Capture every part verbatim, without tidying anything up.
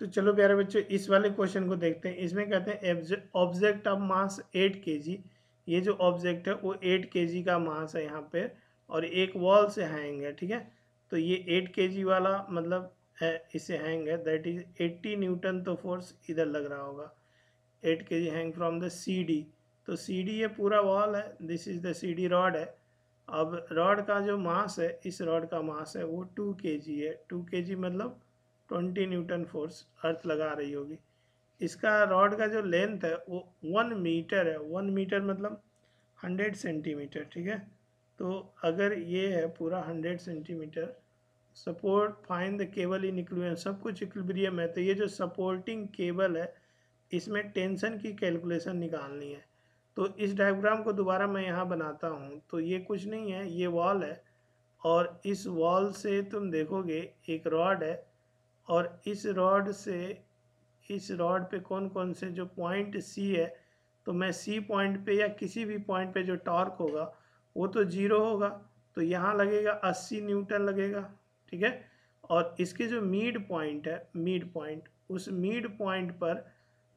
तो चलो प्यारे बच्चों इस वाले क्वेश्चन को देखते हैं। इसमें कहते हैं ऑब्जेक्ट ऑफ मास आठ केजी, ये जो ऑब्जेक्ट है वो आठ केजी का मास है यहाँ पे और एक वॉल से हैंग है, ठीक है। तो ये आठ केजी वाला मतलब है, इससे हैंग है, दैट इज अस्सी न्यूटन तो फोर्स इधर लग रहा होगा। आठ KG hang from the C D, तो सी डी ये पूरा वॉल है, this is the C D rod है। अब रॉड का जो मास है, इस रॉड का मास है वो टू के जी है। टू के जी मतलब बीस न्यूटन फोर्स अर्थ लगा रही होगी। इसका रॉड का जो लेंथ है वो वन मीटर है। वन मीटर मतलब हंड्रेड सेंटीमीटर, ठीक है। तो अगर ये है पूरा hundred centimetre, support find the cable in equilibrium, सब कुछ इक्विलिब्रियम है। तो ये जो सपोर्टिंग केबल है इसमें टेंशन की कैलकुलेशन निकालनी है। तो इस डायग्राम को दोबारा मैं यहाँ बनाता हूँ। तो ये कुछ नहीं है, ये वॉल है और इस वॉल से तुम देखोगे एक रॉड है और इस रॉड से इस रॉड पे कौन कौन से जो पॉइंट सी है, तो मैं सी पॉइंट पे या किसी भी पॉइंट पे जो टॉर्क होगा वो तो ज़ीरो होगा, तो यहाँ लगेगा अस्सी न्यूटन लगेगा, ठीक है। और इसके जो मिड पॉइंट है, मिड पॉइंट, उस मिड पॉइंट पर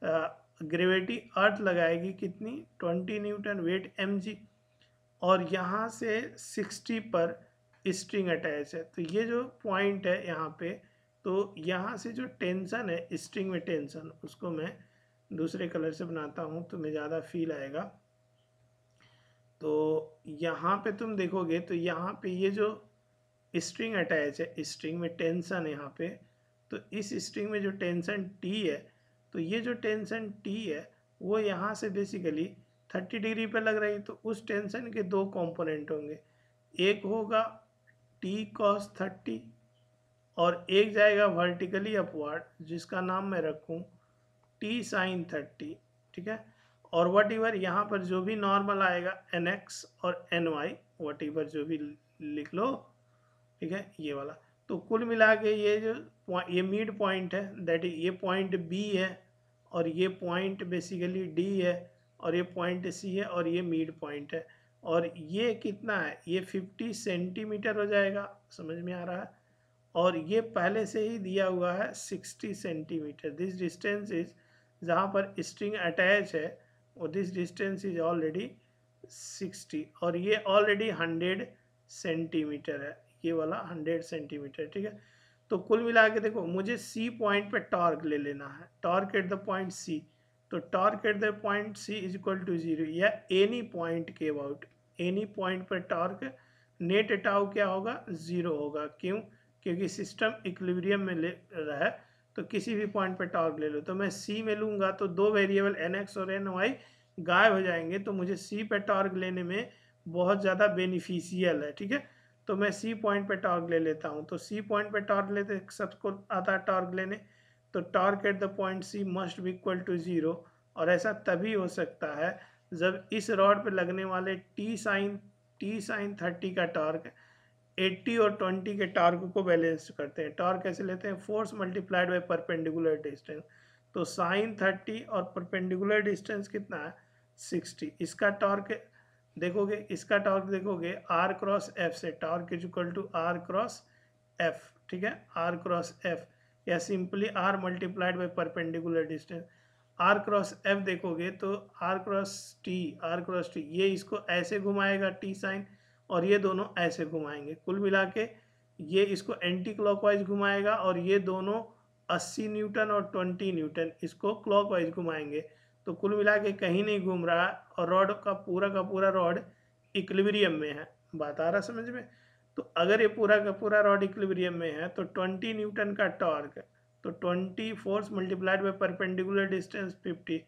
आ, ग्रेविटी अर्थ लगाएगी कितनी, बीस न्यूटन, वेट एमजी। और यहाँ से साठ पर स्ट्रिंग अटैच है। तो ये जो पॉइंट है यहाँ पे, तो यहाँ से जो टेंशन है स्ट्रिंग में टेंशन, उसको मैं दूसरे कलर से बनाता हूँ तो मैं ज़्यादा फील आएगा। तो यहाँ पे तुम देखोगे तो यहाँ पे ये जो स्ट्रिंग अटैच है, स्ट्रिंग में टेंशन है यहाँ पे, तो इस स्ट्रिंग में जो टेंशन टी है, तो ये जो टेंशन टी है वो यहाँ से बेसिकली तीस डिग्री पे लग रही है। तो उस टेंशन के दो कंपोनेंट होंगे, एक होगा टी कॉस तीस और एक जाएगा वर्टिकली अपवर्ड जिसका नाम मैं रखूँ टी साइन तीस, ठीक है। और वट ईवर यहाँ पर जो भी नॉर्मल आएगा एन एक्स और एन वाई, वट ईवर जो भी लिख लो, ठीक है, ये वाला। तो कुल मिला के ये जो ये मिड पॉइंट है, दैट इज ये पॉइंट बी है और ये पॉइंट बेसिकली डी है और ये पॉइंट सी है और ये मिड पॉइंट है। और ये कितना है, ये पचास सेंटीमीटर हो जाएगा, समझ में आ रहा है। और ये पहले से ही दिया हुआ है साठ सेंटीमीटर, दिस डिस्टेंस इज, जहाँ पर स्ट्रिंग अटैच है और दिस डिस्टेंस इज ऑलरेडी साठ और ये ऑलरेडी हंड्रेड सेंटीमीटर है, ये वाला हंड्रेड सेंटीमीटर, ठीक है। तो कुल मिला के देखो मुझे सी पॉइंट पे टॉर्क ले लेना है, torque at the point C, तो torque at the point C is equal to zero, या एनी पॉइंट के अबाउट, एनी पॉइंट पर टॉर्क नेट टाउ क्या होगा, जीरो होगा। क्यों, क्योंकि सिस्टम इक्विलिब्रियम में ले रहा है, तो किसी भी पॉइंट पर टॉर्क ले लो। तो मैं सी में लूँगा तो दो वेरिएबल एन एक्स और एन वाई गायब हो जाएंगे, तो मुझे सी पर टॉर्क लेने में बहुत ज़्यादा बेनिफिशियल है, ठीक है। तो मैं सी पॉइंट पे टॉर्क ले लेता हूँ। तो सी पॉइंट पे टॉर्क लेते सबको आता है टॉर्क लेने, तो torque at the point C must be equal to zero, और ऐसा तभी हो सकता है जब इस रॉड पे लगने वाले T sine T sine thirty का टॉर्क एट्टी और ट्वेंटी के टॉर्क को बैलेंस करते हैं। टॉर्क कैसे लेते हैं, force multiplied by perpendicular distance, तो साइन थर्टी और परपेंडिकुलर डिस्टेंस कितना है सिक्सटी। इसका टॉर्क देखोगे, इसका टॉर्क देखोगे आर क्रॉस एफ से, torque is equal to R cross F, ठीक है, आर क्रॉस एफ, या simply R multiplied by perpendicular distance. R cross F देखोगे तो R cross T, R cross T ये इसको ऐसे घुमाएगा टी साइन, और ये दोनों ऐसे घुमाएंगे। कुल मिला के ये इसको एंटी क्लॉकवाइज घुमाएगा और ये दोनों अस्सी न्यूटन और बीस न्यूटन इसको क्लॉकवाइज घुमाएंगे। तो कुल मिला के कहीं नहीं घूम रहा और रॉड का पूरा का पूरा रॉड इक्विलिब्रियम में है, बात आ रहा समझ में। तो अगर ये पूरा का पूरा रॉड इक्विलिब्रियम में है तो बीस न्यूटन का टॉर्क, तो बीस force multiplied by perpendicular distance fifty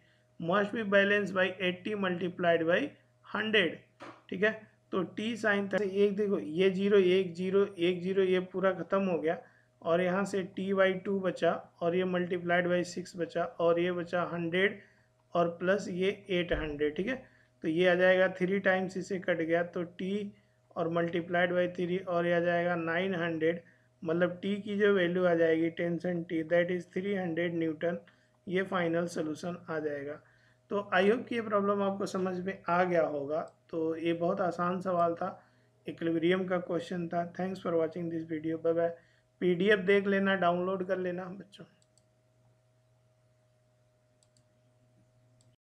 must be balance by eighty multiplied by hundred, ठीक है। तो टी साइन थर्टी, एक देखो ये जीरो एक जीरो एक जीरो ये पूरा ख़त्म हो गया और यहाँ से टी बाई टू बचा और ये मल्टीप्लाइड बाई सिक्स बचा और ये बचा हंड्रेड और प्लस ये एट हंड्रेड, ठीक है। तो ये आ जाएगा थ्री टाइम्स इसे कट गया, तो टी और मल्टीप्लाइड बाई थ्री और ये आ जाएगा नाइन हंड्रेड, मतलब टी की जो वैल्यू आ जाएगी टेंशन टी, दैट इज़ तीन सौ न्यूटन, ये फाइनल सोल्यूशन आ जाएगा। तो आई होप कि ये प्रॉब्लम आपको समझ में आ गया होगा। तो ये बहुत आसान सवाल था, इक्विलिब्रियम का क्वेश्चन था। Thanks for watching this video, bye bye. P D F देख लेना, डाउनलोड कर लेना बच्चों।